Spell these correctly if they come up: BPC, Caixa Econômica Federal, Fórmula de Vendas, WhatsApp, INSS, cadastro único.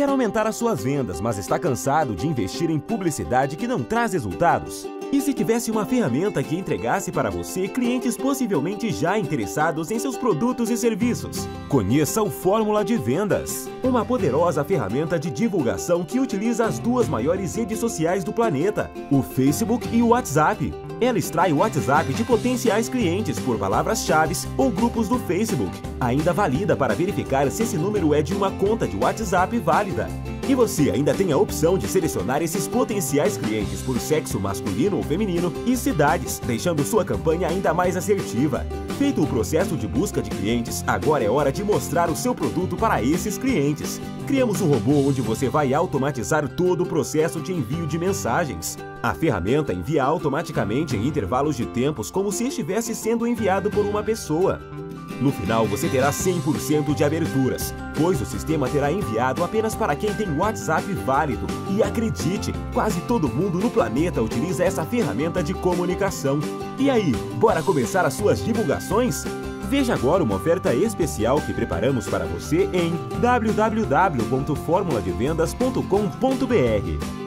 quer aumentar as suas vendas, mas está cansado de investir em publicidade que não traz resultados? E se tivesse uma ferramenta que entregasse para você clientes possivelmente já interessados em seus produtos e serviços? Conheça o Fórmula de Vendas, uma poderosa ferramenta de divulgação que utiliza as duas maiores redes sociais do planeta, o Facebook e o WhatsApp. Ela extrai o WhatsApp de potenciais clientes por palavras-chave ou grupos do Facebook. Ainda valida para verificar se esse número é de uma conta de WhatsApp válida. E você ainda tem a opção de selecionar esses potenciais clientes por sexo masculino ou feminino e cidades, deixando sua campanha ainda mais assertiva. Feito o processo de busca de clientes, agora é hora de mostrar o seu produto para esses clientes. Criamos um robô onde você vai automatizar todo o processo de envio de mensagens. A ferramenta envia automaticamente em intervalos de tempos, como se estivesse sendo enviado por uma pessoa. No final, você terá 100% de aberturas, pois o sistema terá enviado apenas para quem tem WhatsApp válido. E acredite, quase todo mundo no planeta utiliza essa ferramenta de comunicação. E aí, bora começar as suas divulgações? Veja agora uma oferta especial que preparamos para você em www.formuladevendas.com.br.